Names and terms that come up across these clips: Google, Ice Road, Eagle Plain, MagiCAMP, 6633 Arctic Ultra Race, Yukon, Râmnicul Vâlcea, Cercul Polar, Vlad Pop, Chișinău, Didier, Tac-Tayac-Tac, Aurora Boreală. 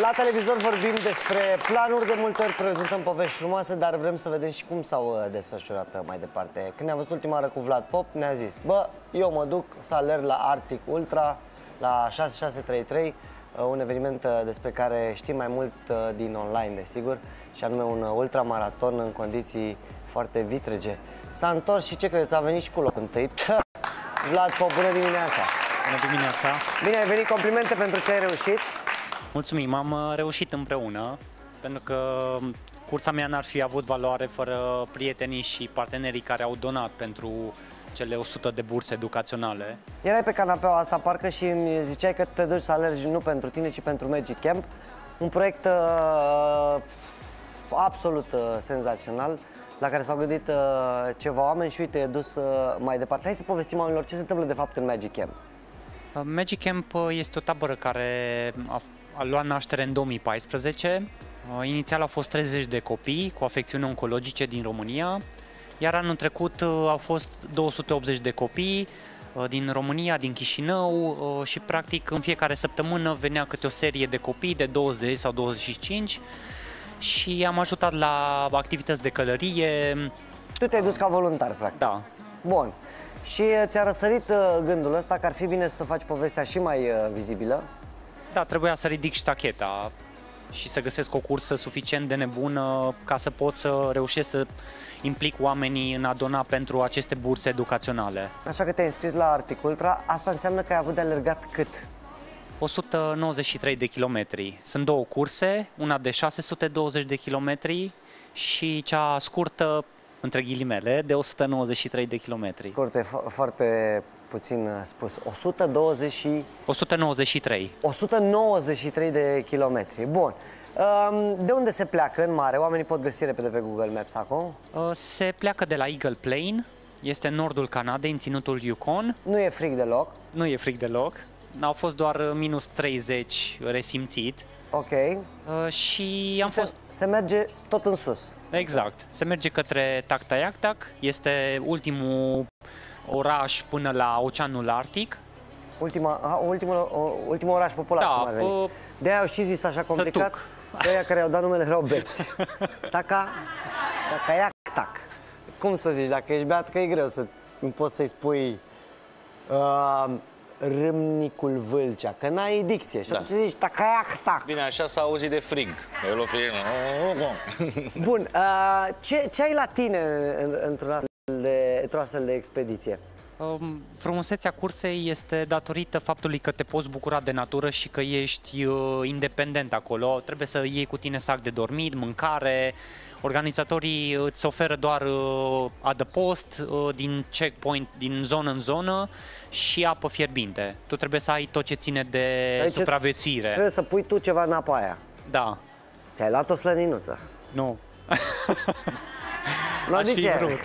La televizor vorbim despre planuri, de multe ori prezentăm povești frumoase, dar vrem să vedem și cum s-au desfășurat mai departe. Când ne-am văzut ultima oară cu Vlad Pop, ne-a zis: bă, eu mă duc să alerg la Arctic Ultra, la 6633, un eveniment despre care știm mai mult din online, desigur, și anume un ultramaraton în condiții foarte vitrege. S-a întors și ce credeți, a venit și cu locul întâi. Vlad Pop, bună dimineața! Bună dimineața! Bine ai venit, complimente pentru ce ai reușit. Mulțumim, am reușit împreună, pentru că cursa mea n-ar fi avut valoare fără prietenii și partenerii care au donat pentru cele 100 de burse educaționale. Erai pe canapeaua asta, parcă, și îmi ziceai că te duci să alergi nu pentru tine, ci pentru Magic Camp. Un proiect absolut senzațional, la care s-au gândit ceva oameni și uite, e dus mai departe. Hai să povestim oamenilor ce se întâmplă de fapt în Magic Camp. Magic Camp este o tabără care a luat naștere în 2014. Inițial au fost 30 de copii cu afecțiuni oncologice din România, iar anul trecut au fost 280 de copii din România, din Chișinău, și practic în fiecare săptămână venea câte o serie de copii de 20 sau 25 și am ajutat la activități de călărie. Tu te-ai dus ca voluntar, practic. Da. Bun. Și ți-a răsărit gândul ăsta că ar fi bine să faci povestea și mai vizibilă? Da, trebuia să ridic ștacheta și să găsesc o cursă suficient de nebună ca să pot să reușesc să implic oamenii în a dona pentru aceste burse educaționale. Așa că te-ai înscris la Arctic Ultra. Asta înseamnă că ai avut de alergat cât? 193 de kilometri. Sunt două curse, una de 620 de kilometri și cea scurtă, între ghilimele, de 193 de kilometri. Scurt, foarte puțin spus. 193. 193 de kilometri. Bun. De unde se pleacă în mare? Oamenii pot găsi repede pe Google Maps acum. Se pleacă de la Eagle Plain, este în nordul Canadei, în ținutul Yukon. Nu e frig deloc. Nu e frig deloc. Au fost doar minus 30 resimțit. Ok. Și am fost... Se merge tot în sus. Exact. Se merge către Tac-Tayac-Tac. Este ultimul oraș până la Oceanul Arctic. Ultimul oraș popular. Da, de-aia au și zis așa complicat. De-aia care i-au dat numele erau beți. Tac-Tayac-Tac. Cum să zici? Dacă ești beat, că e greu să poți să-i spui... Râmnicul Vâlcea, că n-ai dicție. Și atunci zici Tac-Tayac-Tac. Bine, așa s-a auzit de frig. Bun, ce ai la tine într-o astfel de expediție? Frumusețea cursei este datorită faptului că te poți bucura de natură și că ești independent acolo. Trebuie să iei cu tine sac de dormit, mâncare. Organizatorii îți oferă doar adăpost din checkpoint, din zonă în zonă, și apă fierbinte. Tu trebuie să ai tot ce ține de aici supraviețuire. Trebuie să pui tu ceva în apa aia. Da. Ți-ai luat o slăninuță? Nu. Nu, de ce?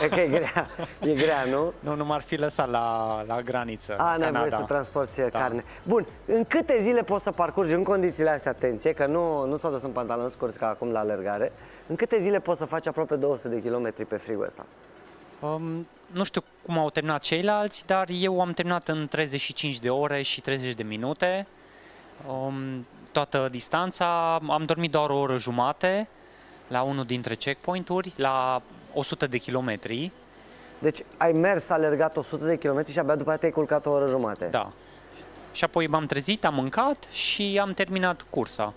E că e grea. E grea, nu? Nu, nu m-ar fi lăsat la graniță. A, n-ai voie să transporti carne. Bun, în câte zile poți să parcurgi în condițiile astea, atenție, că nu s-au dus în pantaloni scurți ca acum la alergare, în câte zile poți să faci aproape 200 de kilometri pe frigul ăsta? Nu știu cum au terminat ceilalți, dar eu am terminat în 35 de ore și 30 de minute. Toată distanța, am dormit doar o oră jumate la unul dintre checkpoint-uri, la 100 de kilometri. Deci ai mers, alergat 100 de kilometri și abia după aceea te-ai culcat o oră jumate. Da. Și apoi m-am trezit, am mâncat și am terminat cursa.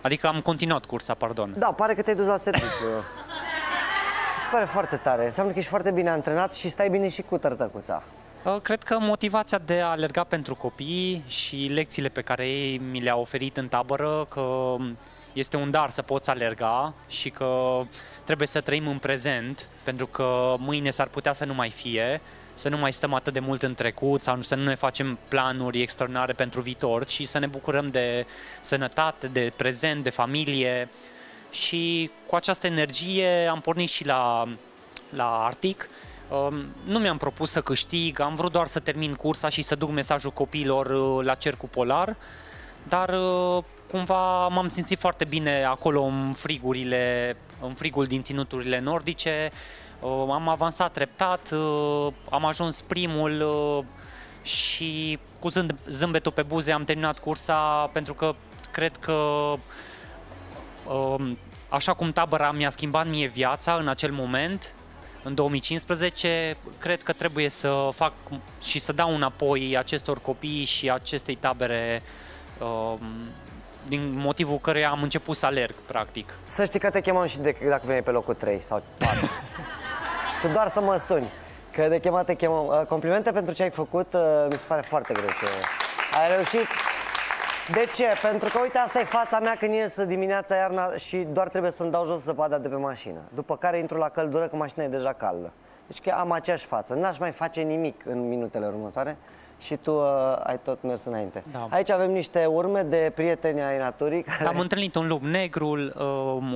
Adică am continuat cursa, pardon. Da, pare că te-ai dus la serviciu. Îți pare foarte tare. Înseamnă că ești foarte bine antrenat și stai bine și cu tărtăcuța. Cred că motivația de a alerga pentru copii și lecțiile pe care ei mi le-au oferit în tabără, că este un dar să poți alerga și că trebuie să trăim în prezent, pentru că mâine s-ar putea să nu mai fie, să nu mai stăm atât de mult în trecut sau să nu ne facem planuri extraordinare pentru viitor, ci să ne bucurăm de sănătate, de prezent, de familie. Și cu această energie am pornit și la Arctic. Nu mi-am propus să câștig, am vrut doar să termin cursa și să duc mesajul copiilor la Cercul Polar, dar cumva m-am simțit foarte bine acolo în frigul din ținuturile nordice. Am avansat treptat, am ajuns primul și cu zâmbetul pe buze am terminat cursa, pentru că cred că așa cum tabăra mi-a schimbat mie viața în acel moment, în 2015, cred că trebuie să fac și să dau înapoi acestor copii și acestei tabere, din motivul căruia am început să alerg, practic. Să știi că te chemam și dacă veneai pe locul 3 sau 4. Tu doar să mă suni, că de chemat te chemam. Complimente pentru ce ai făcut, mi se pare foarte greu ce ai reușit. De ce? Pentru că, uite, asta e fața mea când ies dimineața, iarna, și doar trebuie să-mi dau jos zăpada de pe mașină. După care intru la căldură, că mașina e deja caldă. Deci că am aceeași față. N-aș mai face nimic în minutele următoare și tu ai tot mers înainte. Da. Aici avem niște urme de prieteni ai naturii. Care... Am întâlnit un lup negru,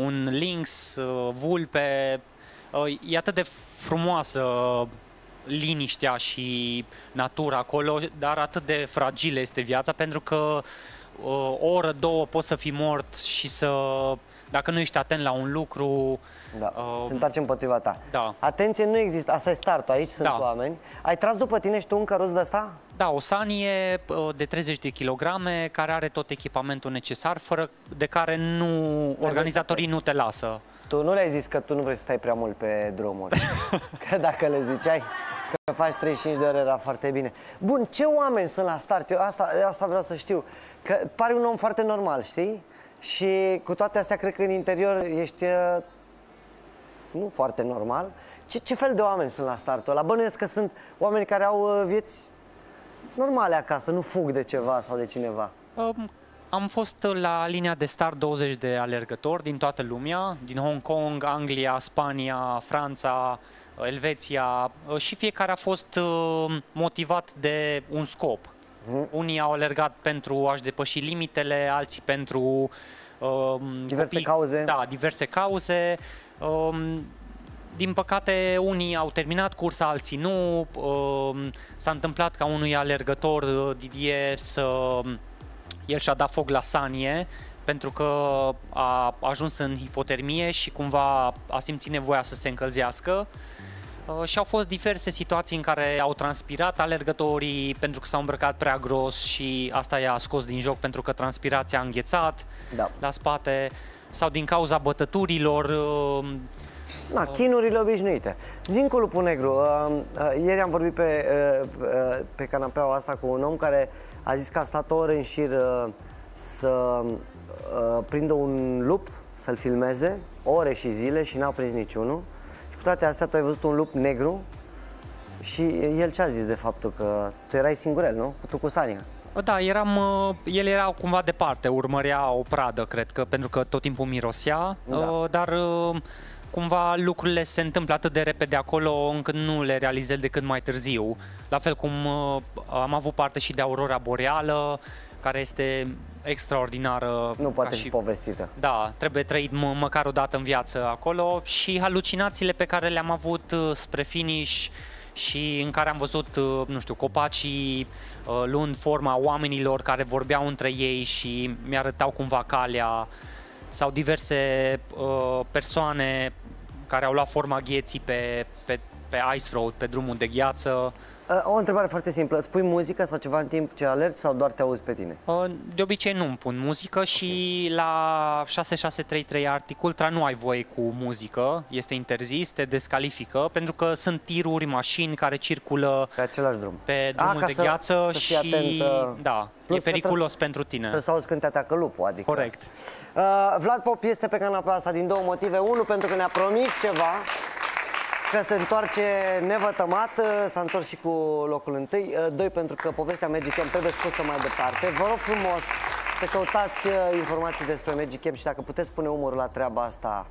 un lynx, vulpe. E atât de frumoasă liniștea și natura acolo, dar atât de fragilă este viața, pentru că o oră, două poți să fii mort și să... Dacă nu ești atent la un lucru... Da. Se întoarce împotriva ta. Da. Atenție, nu există. Asta e startul. Aici sunt oameni. Ai tras după tine și tu un căruț de asta? Da, o sanie de 30 de kilograme care are tot echipamentul necesar, fără de care nu, organizatorii nu te lasă. Tu nu le-ai zis că tu nu vrei să stai prea mult pe drumuri. Că dacă le ziceai că faci 35 de ore, era foarte bine. Bun, ce oameni sunt la start? Eu asta vreau să știu. Că pare un om foarte normal, știi? Și cu toate astea, cred că în interior ești nu foarte normal. Ce fel de oameni sunt la startul ăla? Bănuiesc că sunt oameni care au vieți normale acasă, nu fug de ceva sau de cineva. Am fost la linia de start 20 de alergători din toată lumea, din Hong Kong, Anglia, Spania, Franța, Elveția, și fiecare a fost motivat de un scop. Unii au alergat pentru a-și depăși limitele, alții pentru diverse cauze. Da, diverse cauze. Din păcate, unii au terminat cursa, alții nu. S-a întâmplat ca unui alergător, Didier, el și-a dat foc la sanie pentru că a ajuns în hipotermie și cumva a simțit nevoia să se încălzească. Și au fost diverse situații în care au transpirat alergătorii pentru că s-au îmbrăcat prea gros și asta i-a scos din joc pentru că transpirația a înghețat la spate, sau din cauza bătăturilor. Chinurile obișnuite. Zi-mi cu lupul negru. Ieri am vorbit pe canapeaua asta cu un om care a zis că a stat o oră în șir să prindă un lup, să-l filmeze, ore și zile, și n-a prins niciunul. Cu toate astea, tu ai văzut un lup negru și el ce a zis de faptul că tu erai singurel, nu? Tu cu sania. Da, el era cumva departe, urmărea o pradă, cred că, pentru că tot timpul mirosea, dar cumva lucrurile se întâmplă atât de repede acolo încât nu le realizez decât mai târziu. La fel cum am avut parte și de Aurora Boreală, care este extraordinară. Nu poate fi povestită. Da, trebuie trăit măcar o dată în viață acolo, și halucinațiile pe care le-am avut spre finish și în care am văzut, nu știu, copacii luând forma oamenilor care vorbeau între ei și mi-arătau cumva calea, sau diverse persoane care au luat forma gheții pe Ice Road, pe drumul de gheață. O întrebare foarte simplă. Îți pui muzică sau ceva în timp ce alergi sau doar te auzi pe tine? De obicei nu îmi pun muzică și la 6633 Arctic Ultra nu ai voie cu muzică. Este interzis, te descalifică, pentru că sunt tiruri, mașini care circulă pe același drum, pe drumul de gheață, și atent, da, e periculos pentru tine. Trebuie să auzi când te atacă lupul, adică. Corect. Vlad Pop este pe canapea asta din două motive. Unul, pentru că ne-a promis ceva, că se întoarce nevătămat, s-a întors și cu locul întâi. Doi, pentru că povestea Magic Camp trebuie spusă mai departe. Vă rog frumos să căutați informații despre Magic Camp și dacă puteți pune umărul la treaba asta,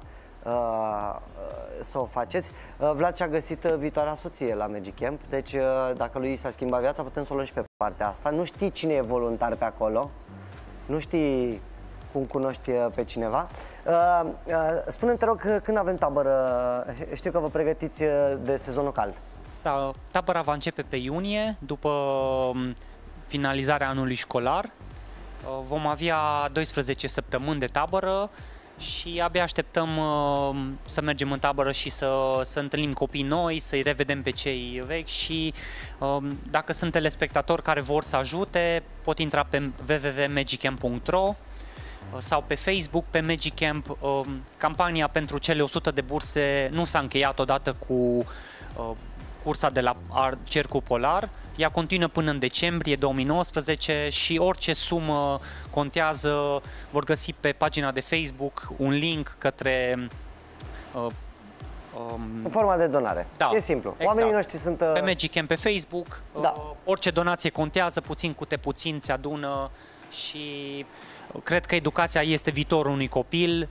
să o faceți. Vlad și-a găsit viitoarea soție la Magic Camp, deci dacă lui s-a schimbat viața, putem să o luăm și pe partea asta. Nu știi cine e voluntar pe acolo, nu știi cum cunoști pe cineva. Spune-mi, te rog, când avem tabără? Știu că vă pregătiți de sezonul cald. Da, tabăra va începe pe iunie, după finalizarea anului școlar. Vom avea 12 săptămâni de tabără și abia așteptăm să mergem în tabără și să întâlnim copii noi, să-i revedem pe cei vechi, și dacă sunt telespectatori care vor să ajute, pot intra pe www.magicamp.ro sau pe Facebook, pe Magic Camp. Campania pentru cele 100 de burse nu s-a încheiat odată cu cursa de la Cercul Polar. Ea continuă până în decembrie 2019 și orice sumă contează. Vor găsi pe pagina de Facebook un link către... în forma de donare. Da, e simplu. Exact. Oamenii noștri sunt... Pe Magic Camp, pe Facebook, da. Orice donație contează, puțin câte puțin se adună și... Cred că educația este viitorul unui copil,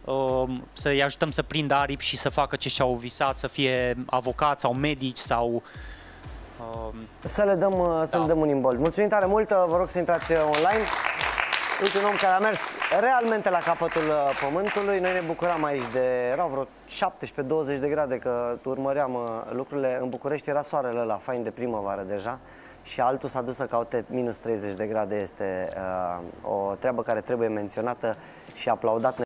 să-i ajutăm să prindă aripi și să facă ce și-au visat, să fie avocați sau medici sau... Să le dăm, da, să le dăm un imbold. Mulțumim tare mult, vă rog să intrați online. Uite un om care a mers realmente la capătul pământului. Noi ne bucuram aici de... erau vreo 17-20 de grade, că urmăream lucrurile. În București era soarele ăla, fain de primăvară deja. Și altul s-a dus să caute minus 30 de grade. Este o treabă care trebuie menționată și aplaudată.